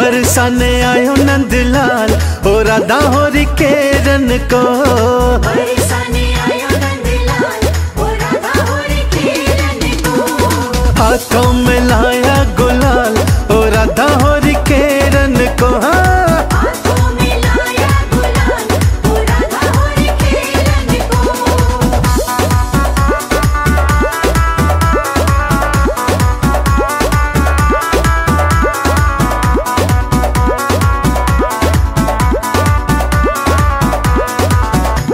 बरसाने आयो नंदलाल ओ राधा होरी के रन को, बरसाने आयो नंदलाल ओ राधा होरी के रन को, हाथों में लाया गुलाल ओ राधा होरी के रन को, हाथों में लाया गुलाल ओ राधा होरी के रन को।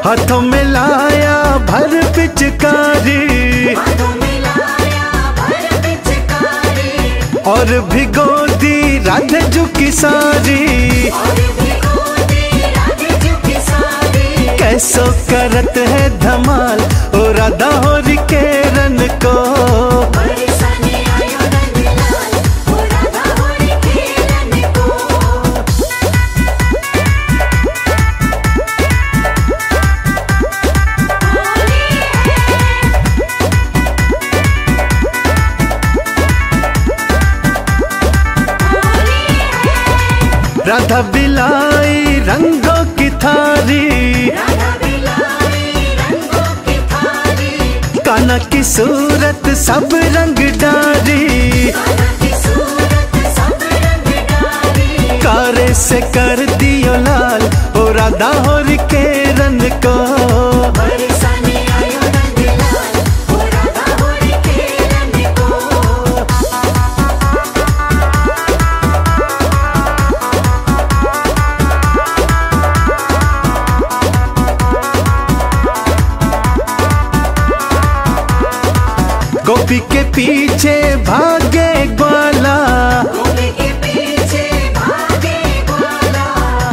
हाथों में लाया भर पिचकारी, हाथों में लाया भर पिचकारी, और भिगो दी राधे झुकी सारी, और भिगो दी राधे झुकी सारी, कैसो करत है धमाल ओ राधा होरी के रन को, बरसाने आयो नंदलाल ओ राधा होरी के रन को। राधा बिलाई रंगों की थारी, राधा बिलाई रंगों की थारी, कान्हा की सूरत सब रंग डारी, कान्हा की सूरत सब रंग डारी, कारे से कर दियो लाल ओ राधा होरी के रन को, बरसाने आयो नंदलाल ओ राधा होरी के रन को। गोपी के पीछे भागे ग्वाला, गोपी के पीछे भागे ग्वाला,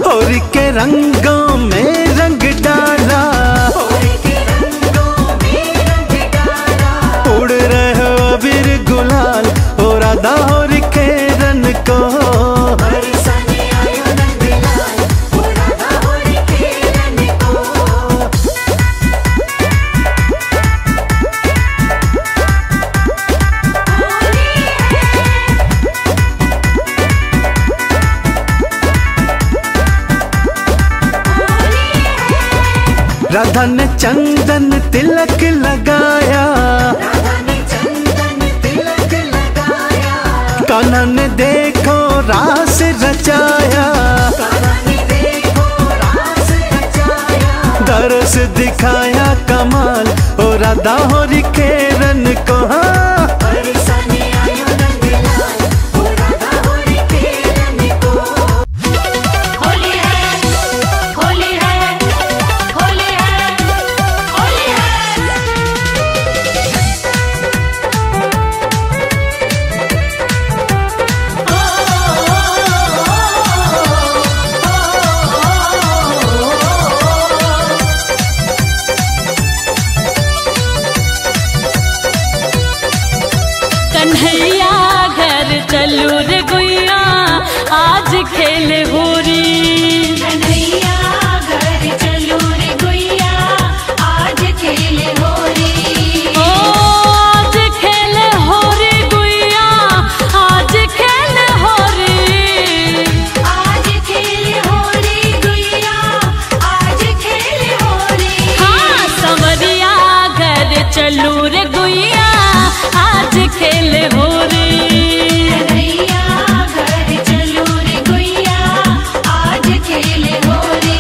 होरी के रंगों में रंग डाला, होरी के रंगों में रंग डाला, उड़ रहे हो अबीर गुलाल ओ राधा होरी के रन को, बरसाने आयो नंदलाल ओ राधा होरी के रन को। राधा ने चंदन तिलक लगाया, राधा ने चंदन तिलक लगाया, कान्हा ने देखो रास रचाया, कान्हा ने देखो रास रचाया, दरस दिखाया कमाल ओ राधा होरी के रन को, बरसाने आयो नंदलाल ओ राधा होरी के रन को। होली है, होली है, होली है, होली है, ओ, ओ, ओ, ओ, ओ, ओ, ओ, ओ, ओ, ओ। कन्हैया घर चलू रे गुइया आज खेल होरी, कन्हैया घर चलू रे गुइया आज खेल होरी, ओ आज खेल होरी गुइया आज खेल होरी, आज खेल होरी गुइया आज खेल होरी, हाँ सवरिया घर चलू रे गुइया आज खेल होरी, कन्हैया घर चलू रे गुइया आज खेल होरी।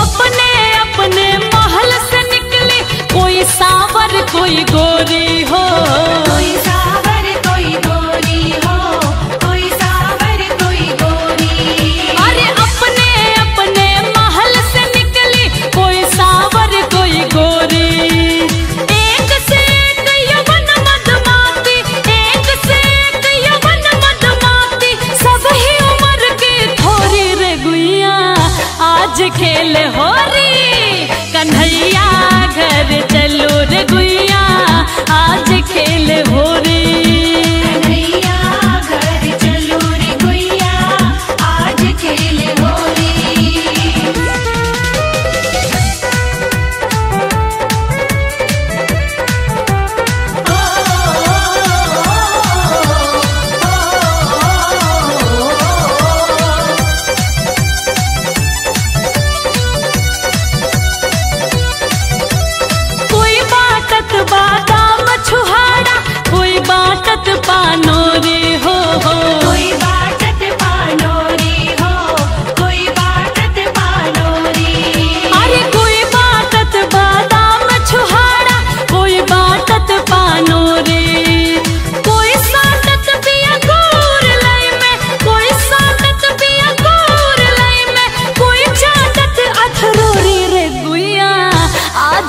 अपने अपने महल से निकले कोई सावर कोई गोरी हो, कोई सावर कोई गोरी हो, कोई सावर कोई गोरी, अरे अपने अपने महल से निकले कोई सावर कोई गोरी, एक से एक यवन मधमाती, एक से एक यवन मधमाती, सब ही उम्र की थोरी रे गुइया आज आज खेल होली, कन्हैया घर चलो रे गुइया, आज खेल होली, कन्हैया घर चलो रे गुइया, आज खेल होली।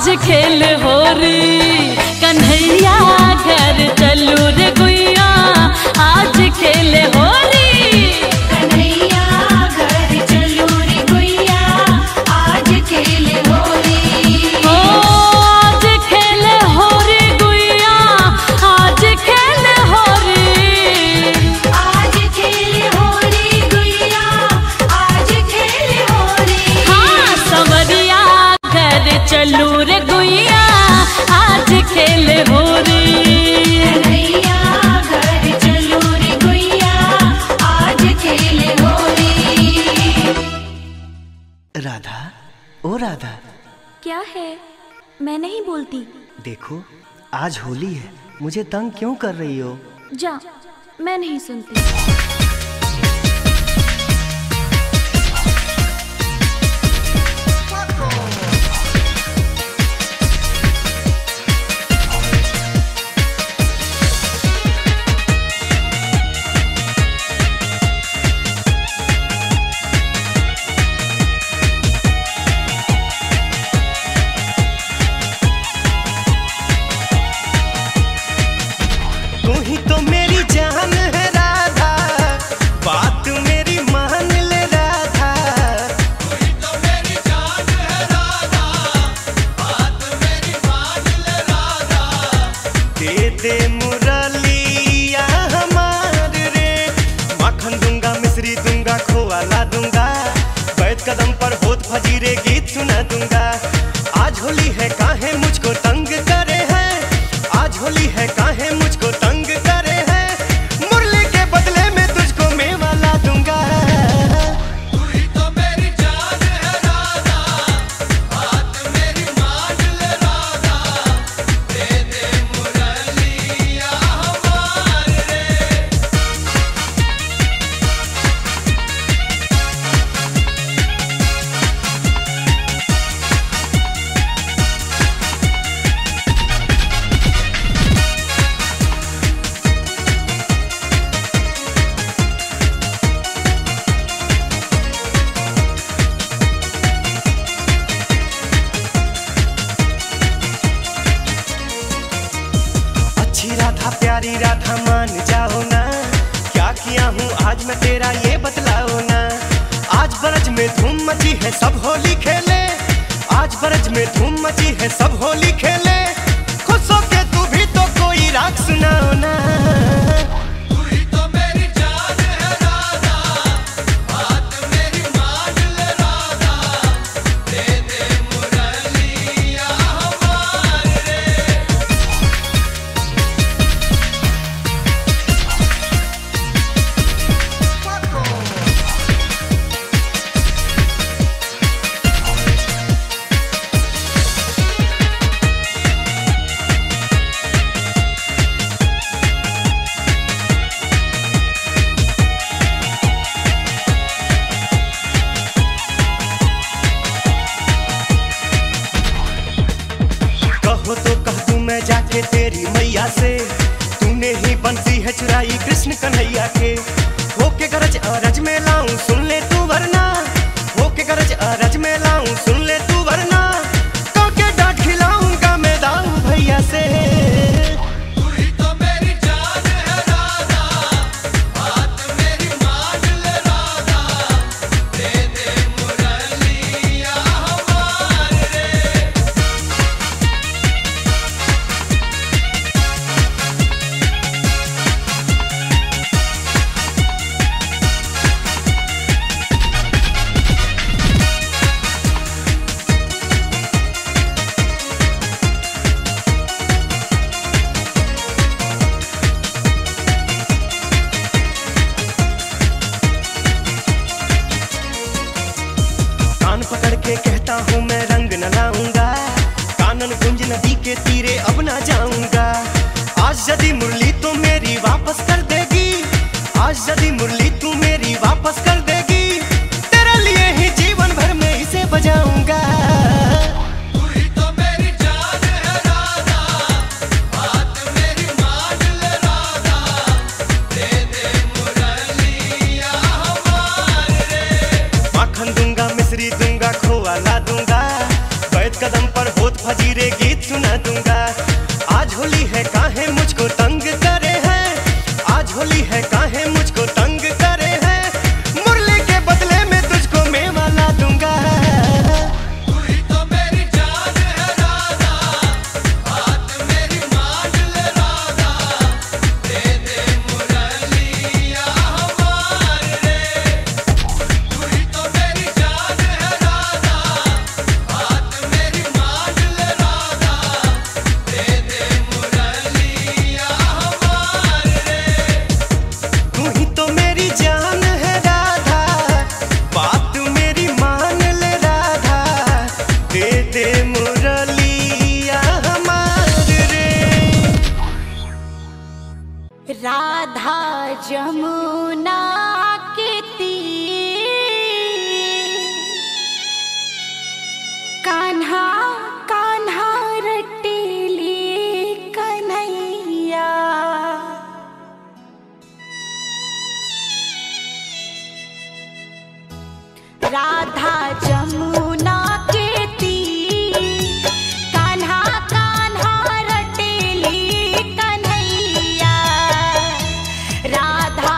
खेल होली, कन्हैया घर चलू रे गुइया, आज खेल होली। राधा, ओ राधा, क्या है? मैं नहीं बोलती। देखो आज होली है, मुझे तंग क्यों कर रही हो? जा, मैं नहीं सुनती। प्यारी राधा मान जाओ ना, क्या किया हूँ आज मैं तेरा ये बतलाओ ना। आज ब्रज में धूम मची है, सब होली खेले, आज ब्रज में धूम मची है, सब होली खेले। खुश हो के तू भी तो कोई राग सुनाओ ना। तेरी मैया से तूने ही बंसी है चुराई कृष्ण कन्हैया के। होके गरज अरज में लाऊं सुन ले तू वरना, होके गरज अरज में लाऊं सुन ले तू वरना, कह के डांट खिलाऊंगा मैं दाऊ भैया से। राधा, बात मेरी मान ले राधा, दे दे मुरली। कहता हूँ मैं रंग न लाऊंगा, कानन कुंज नदी के तीरे अब ना जाऊंगा। आज यदि मुरली तू मेरी वापस कर देगी, आज यदि मुरली तू मेरी वापस कर देगी, तेरे लिए ही जीवन भर में इसे बजाऊंगा। फजीरे गीत सुना दूंगा। आज होली है काहे मुझको तंग करे है, आज होली है काहे मुझको तंग करे है, मुरली के बदले में तुझको मैं माला दूंगा। तू ही तो मेरी जान है राधा, बात मेरी मान ले राधा, दे दे मुरलिया हमारे। तू ही तो मेरी जान है राधा, बात मेरी मान जमुना के तीर, कान्हा कान्हा रटेली कन्हैया। राधा जमुना के तीर, कान्हा कान्हा रटेली कन्हैया। राधा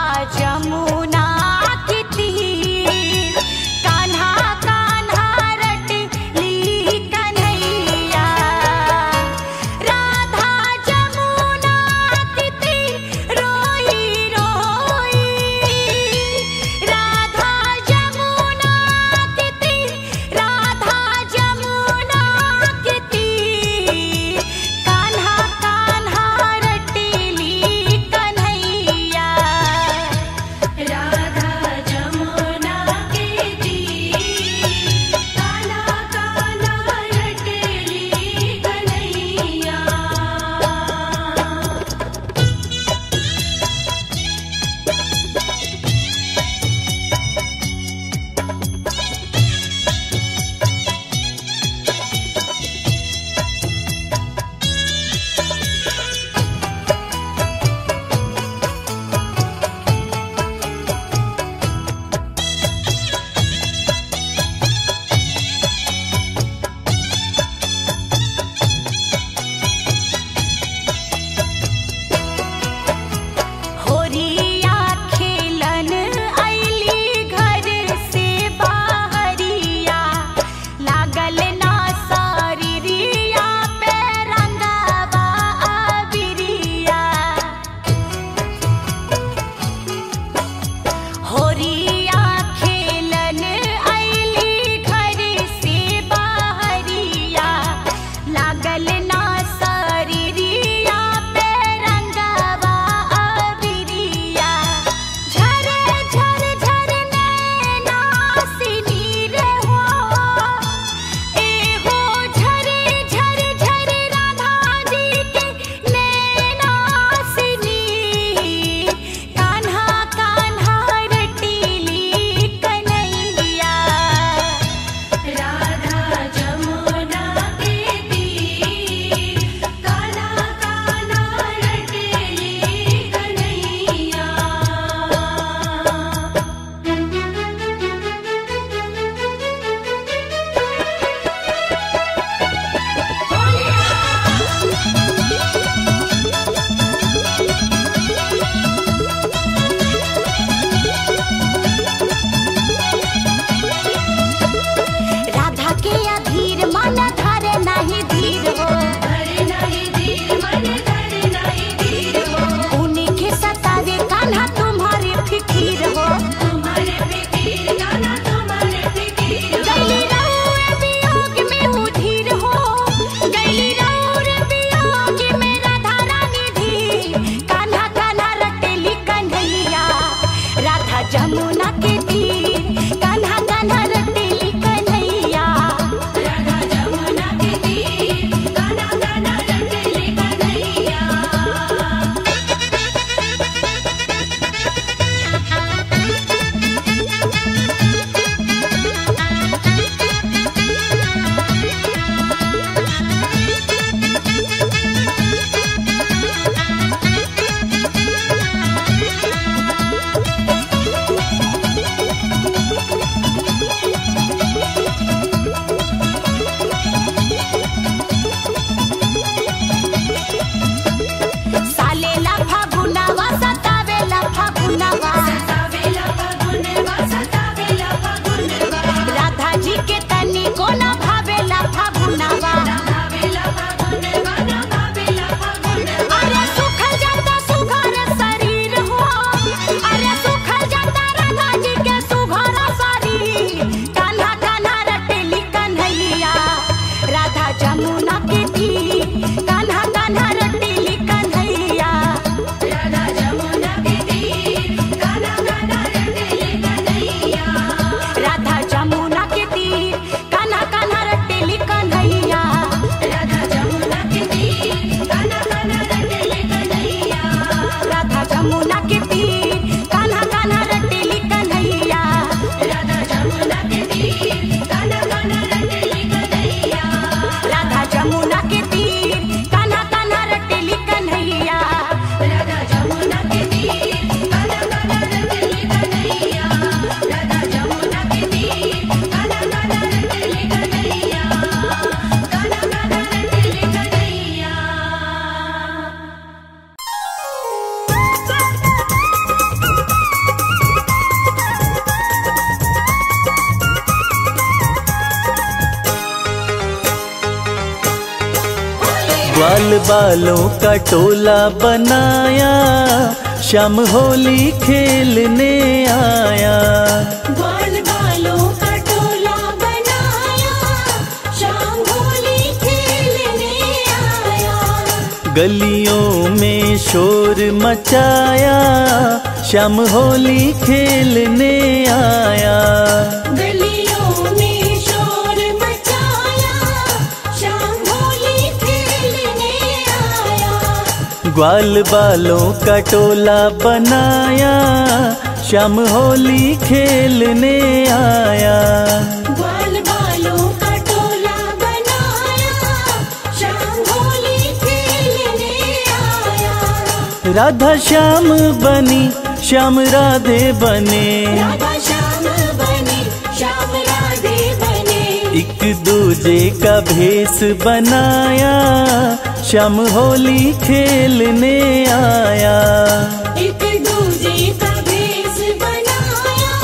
ग्वाल बालों का टोला बनाया, श्याम होली खेलने आया। ग्वाल बालों का टोला बनाया, श्याम होली खेलने आया। गलियों में शोर मचाया, श्याम होली खेलने आया। ग्वाल बालों का टोला बनाया, श्याम होली खेलने आया। ग्वाल बालों का टोला बनाया, श्याम होली खेलने आया। राधा श्याम बनी, श्याम राधे बने, राधा श्याम बनी, श्याम राधे बने। एक दूजे का भेष बनाया, श्याम होली खेलने आया। एक दूजे का भेष बनाया,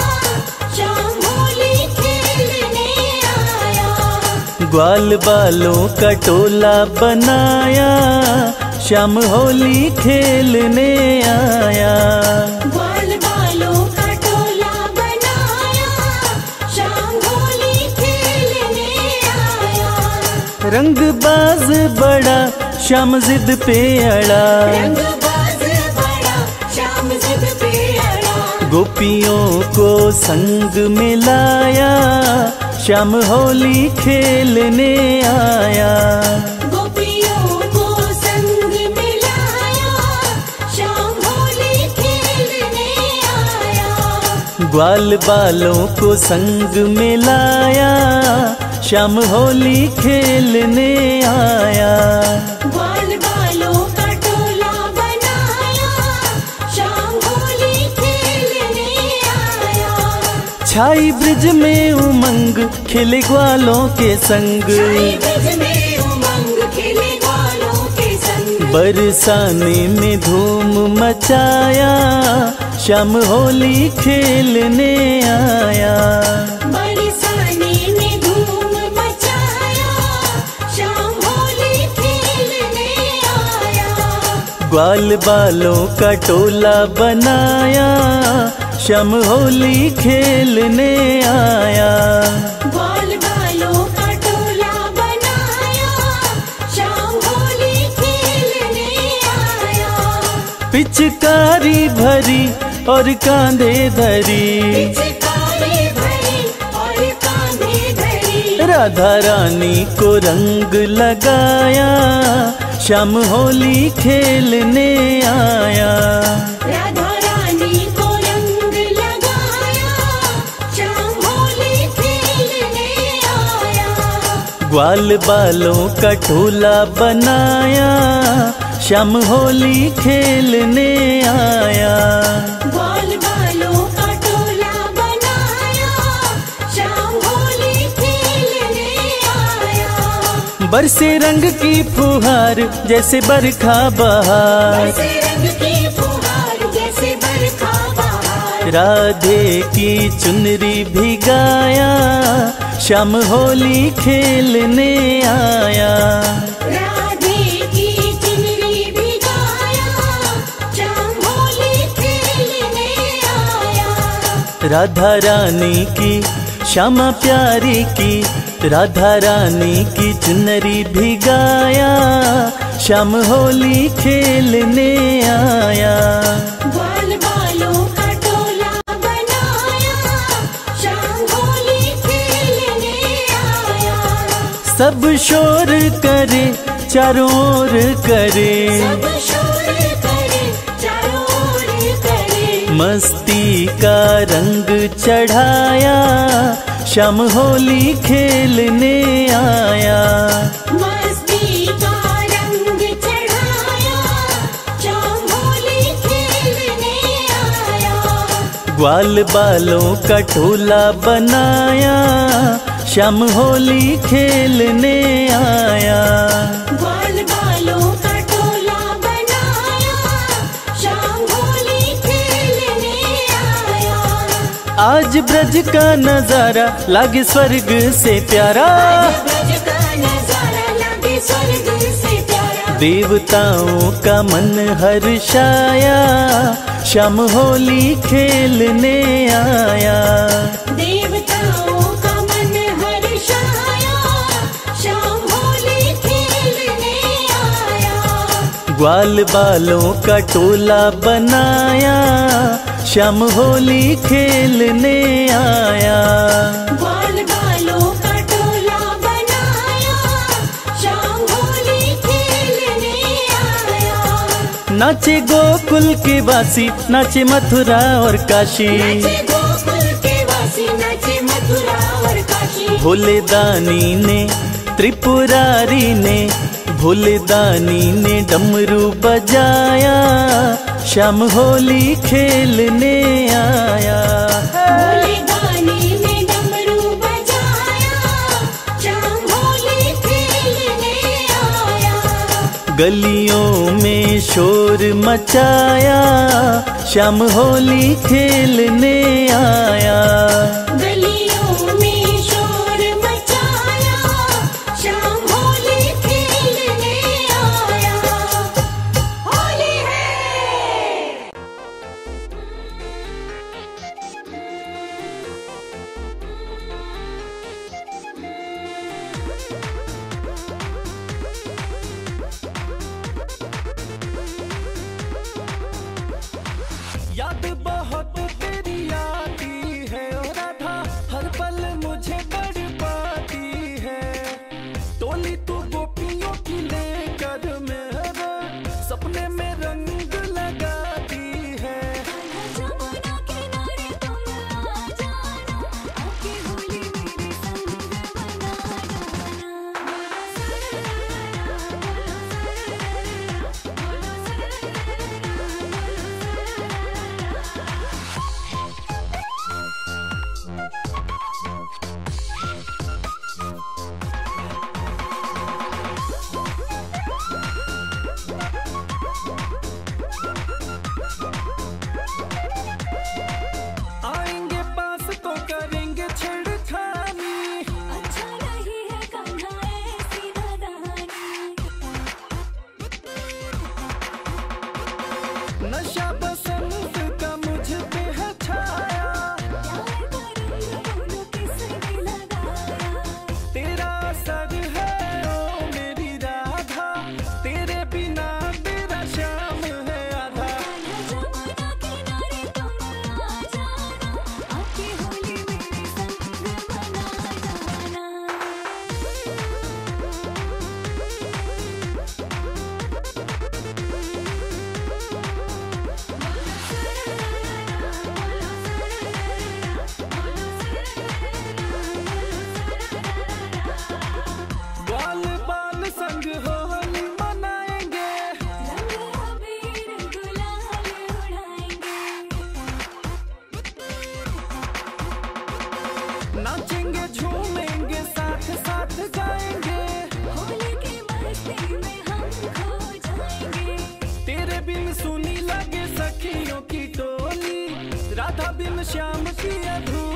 श्याम होली खेलने आया। ग्वाल बालों का टोला बनाया, श्याम होली खेलने आया। रंगबाज बड़ा श्याम जिद पे अड़ा, रंगबाज बड़ा श्याम जिद पे अड़ा। गोपियों को संग मिलाया, श्याम होली खेलने आया। गोपियों को संग मिलाया, श्याम होली खेलने आया। ग्वाल बालों को संग मिलाया, श्याम होली खेलने आया। ग्वाल बालों का टोला बनाया, श्याम होली खेलने आया। छाई ब्रिज में उमंग खिले ग्वालों के संग, छाई ब्रिज में उमंग खिले ग्वालों के संग। बरसाने में धूम मचाया, श्याम होली खेलने आया। ग्वाल बालों का टोला बनाया, श्याम होली खेलने आया। ग्वाल बालों का टोला बनाया, श्याम होली खेलने आया। पिचकारी भरी और कांधे धरी, पिचकारी भरी और कांधे धरी। राधा रानी को रंग लगाया, श्याम होली खेलने आया। राधा रानी को रंग लगाया, श्याम होली खेलने आया। ग्वाल बालों का टोला बनाया, श्याम होली खेलने आया। ग्वाल बालों का टोला बनाया, श्याम होली खेलने आया। बरसे रंग की फुहार जैसे बरखा बहार, राधे की चुनरी भिगाया, श्याम होली खेलने आया। राधे की चुनरी भिगाया, श्याम होली खेलने आया। राधा रानी की श्यामा प्यारी की, राधा रानी की चुनरी भिगाया, श्याम होली खेलने आया। ग्वाल बालों का टोला बनाया, श्याम होली खेलने आया। सब शोर करे चारों ओर करे, सब शोर करे चारों ओर करे। मस्ती का रंग चढ़ाया, श्याम होली खेलने आया। मस्ती का रंग चढ़ाया, श्याम होली खेलने आया। ग्वाल बालों का टोला बनाया, श्याम होली खेलने आया। ग्वाल बालों का टोला बनाया, श्याम होली खेलने आया। आज ब्रज का नजारा लागे स्वर्ग से प्यारा, आज ब्रज का नजारा लागे स्वर्ग से प्यारा। देवताओं का मन हर्षाया, श्याम होली खेलने आया। देवताओं का मन हर्षाया, श्याम होली खेलने आया। ग्वाल बालों का टोला बनाया, श्याम होली खेलने आया। नाचे गोकुल के वासी, नाचे मथुरा और काशी। नाचे गोकुल के वासी, नाचे मथुरा और काशी। भोले दानी ने त्रिपुरारी ने, भोले दानी ने डमरू बजाया, श्याम होली खेलने आया। भोले दानी ने डमरू बजाया, श्याम होली खेलने आया। गलियों में शोर मचाया, श्याम होली खेलने आया। गलियों में शोर मचाया, श्याम होली खेलने आया। होली है। याद बहुत तेरी आती है राधा, हर पल मुझे बरपाती है। टोली तू गोपियों की लेकर मेरा सपने में रंग लगाती है। जमुना किनारे तुम आ जाना, आपकी होली मेरे संग मनाना। आएंगे पास तो करेंगे छेड़खानी, अच्छा नहीं है कान्हाई ऐसी नादानी। नशा बसंत का मुझ पे है छाया, तेरा असर है ओ मेरी राधा, तेरे बिना मेरा श्याम है आधा। जमुना किनारे तुम आ जाना, आपकी होली मेरे संग मनाना। बाल बाल संग होली मनाएंगे, रंग अबीर गुलाल उड़ाएंगे। नाचेंगे झूमेंगे साथ साथ गाएंगे, होली की मस्ती में हम खो जाएंगे। तेरे बिन सुनी लगे सखियों की टोली, राधा बिन श्याम की अधूरी।